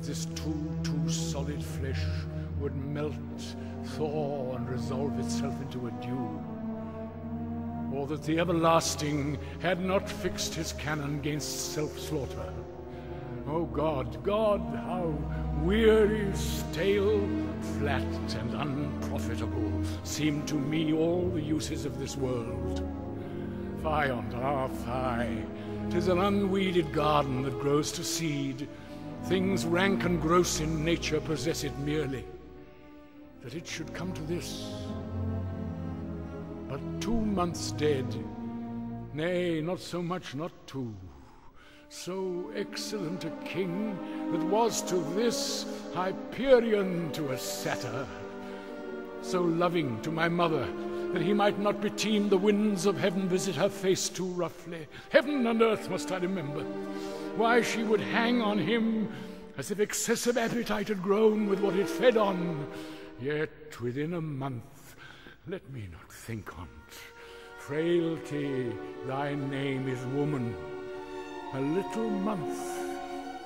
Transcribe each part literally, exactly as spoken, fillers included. that this too, too solid flesh would melt, thaw, and resolve itself into a dew, or that the Everlasting had not fixed his canon against self-slaughter. Oh God, God, how weary, stale, flat, and unprofitable seem to me all the uses of this world. Fie on, ah, fie. 'Tis an unweeded garden that grows to seed. Things rank and gross in nature possess it merely. That it should come to this, but two months dead, nay, not so much, not two, so excellent a king that was to this Hyperion to a satyr, so loving to my mother, that he might not beteem the winds of heaven visit her face too roughly. Heaven and earth must I remember, why she would hang on him, as if excessive appetite had grown with what it fed on. Yet within a month, let me not think on't, frailty, thy name is woman. A little month,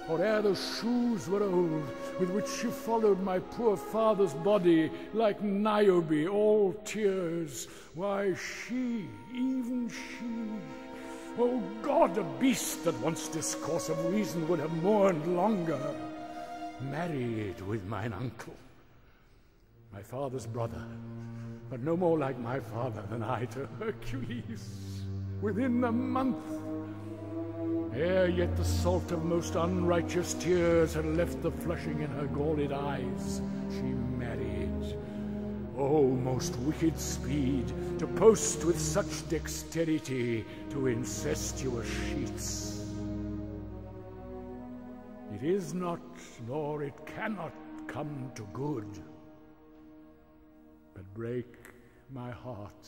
or ere the shoes were old, with which she followed my poor father's body, like Niobe, all tears. Why, she, even she, oh God, a beast that once discourse of reason would have mourned longer, married with mine uncle, my father's brother, but no more like my father than I to Hercules, within a month. Ere yet the salt of most unrighteous tears had left the flushing in her galled eyes, she married. Oh, most wicked speed, to post with such dexterity to incestuous sheets. It is not, nor it cannot come to good, but break my heart,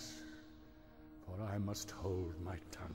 for I must hold my tongue.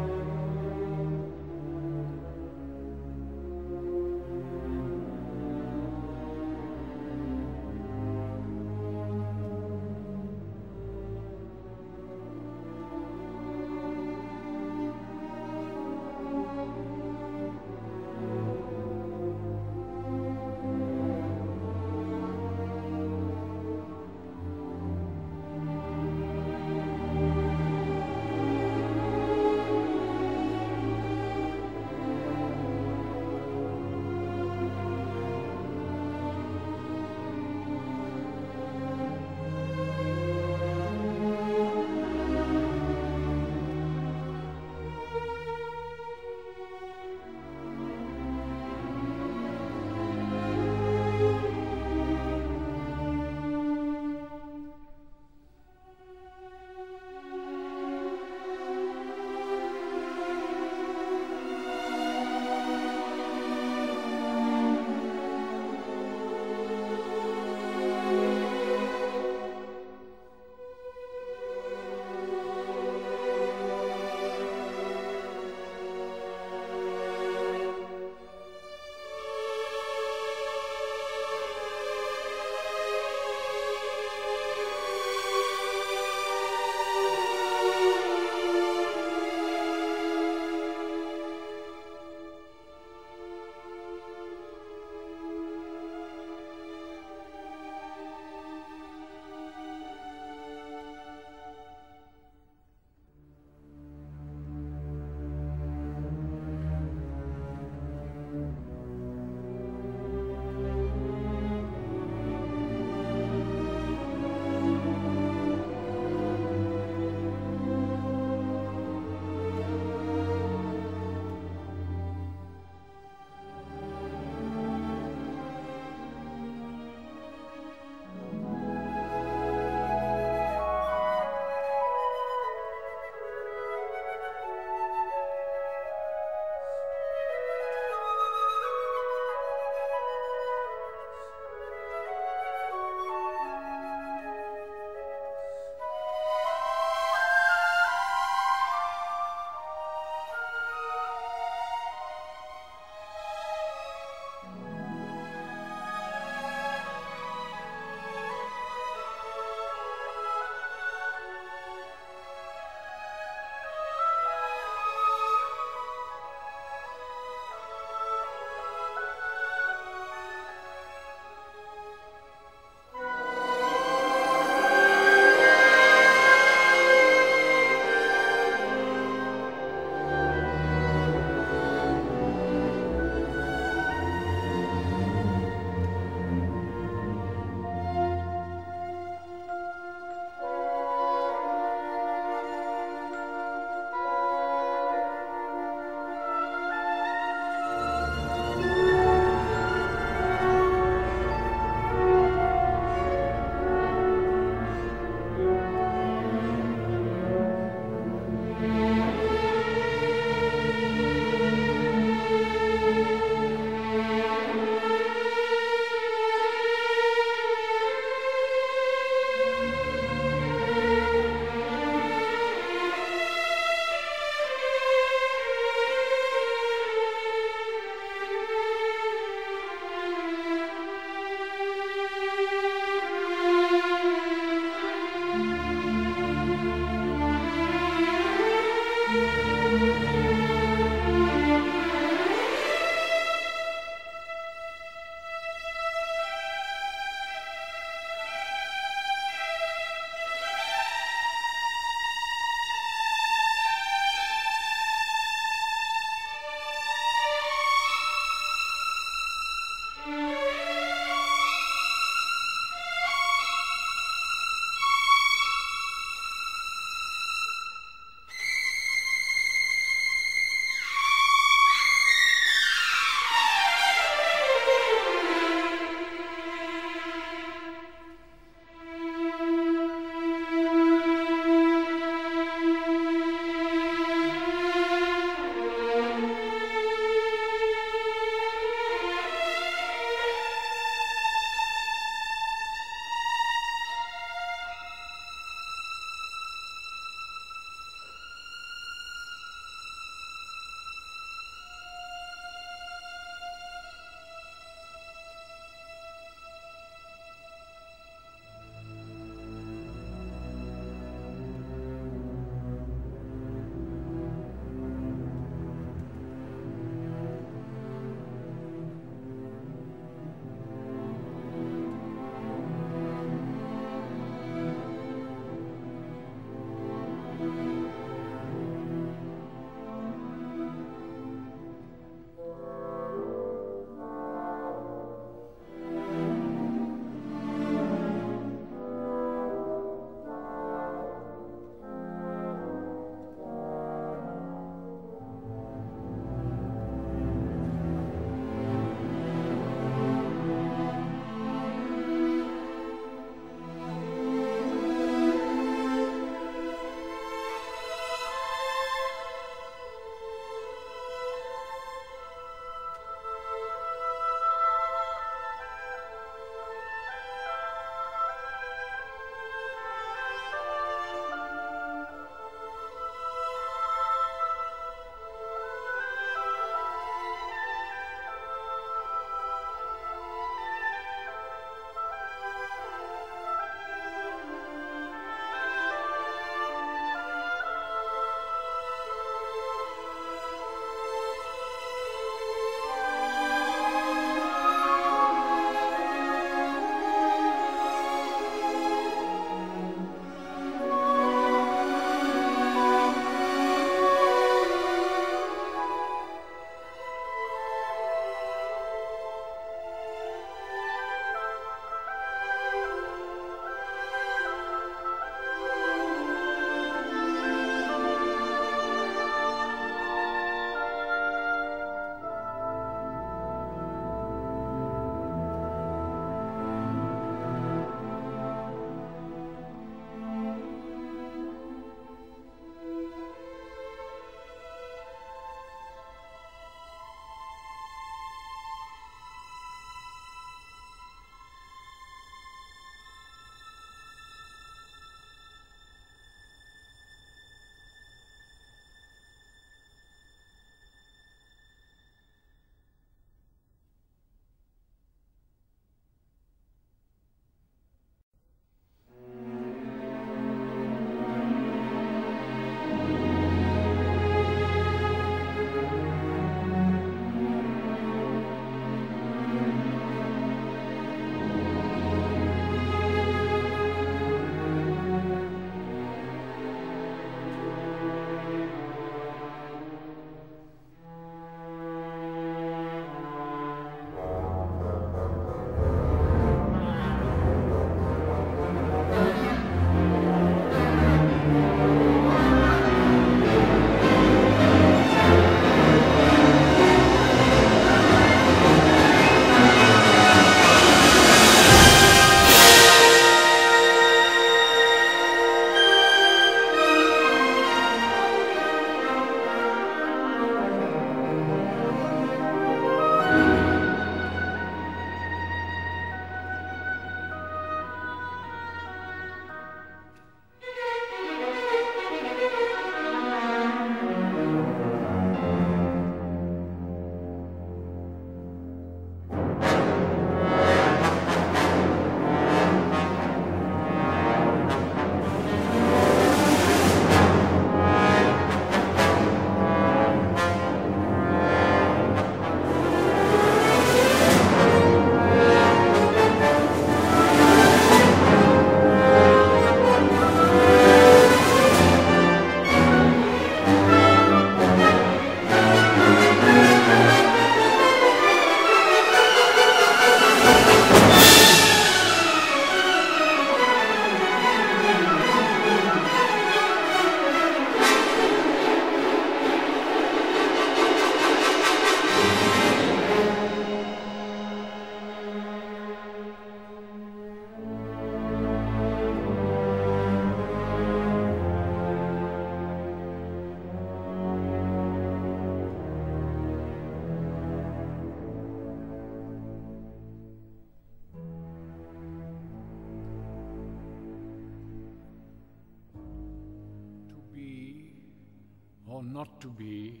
or not to be,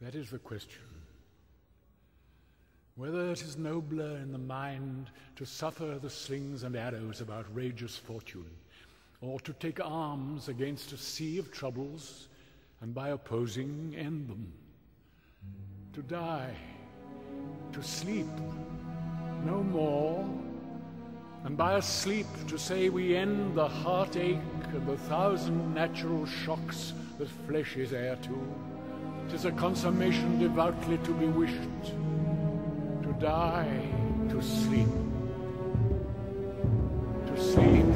that is the question. Whether it is nobler in the mind to suffer the slings and arrows of outrageous fortune, or to take arms against a sea of troubles, and by opposing, end them. To die, to sleep, no more, and by a sleep to say we end the heartache and the thousand natural shocks that flesh is heir to. 'Tis a consummation devoutly to be wished, to die, to sleep, to sleep.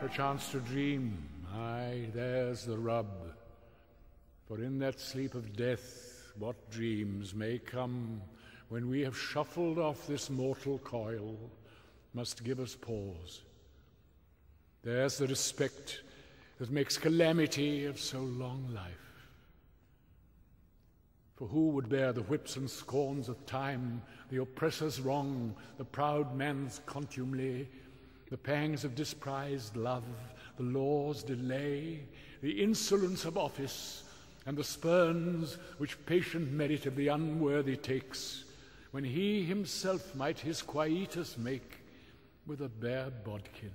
Perchance to dream, aye, there's the rub, for in that sleep of death what dreams may come when we have shuffled off this mortal coil must give us pause. There's the respect that makes calamity of so long life. For who would bear the whips and scorns of time, the oppressor's wrong, the proud man's contumely, the pangs of disprized love, the law's delay, the insolence of office, and the spurns which patient merit of the unworthy takes, when he himself might his quietus make with a bare bodkin?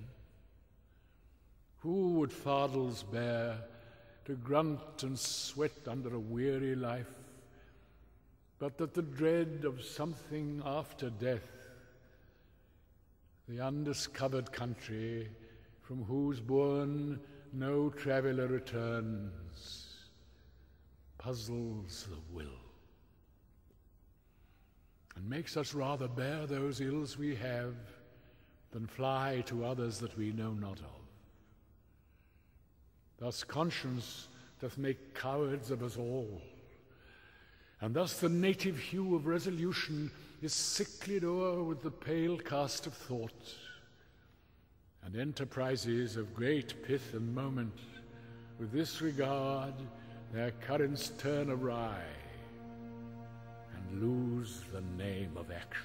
Who would fardels bear to grunt and sweat under a weary life, but that the dread of something after death, the undiscovered country from whose bourne no traveller returns, puzzles the will, and makes us rather bear those ills we have than fly to others that we know not of. Thus conscience doth make cowards of us all, and thus the native hue of resolution is sicklied o'er with the pale cast of thought, and enterprises of great pith and moment, with this regard, their currents turn awry and lose the name of action.